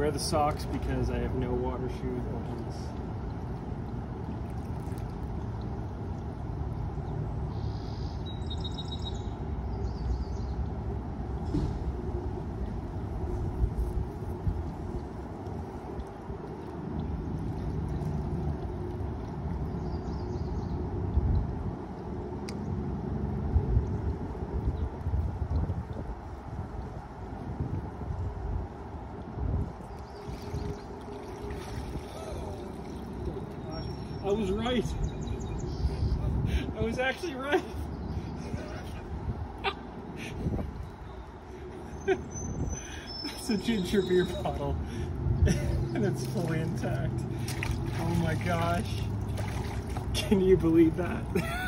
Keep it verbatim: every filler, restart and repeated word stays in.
wear the socks because I have no water shoes or boots. I was right. I was actually right. That's a ginger beer bottle. And it's fully intact. Oh my gosh. Can you believe that?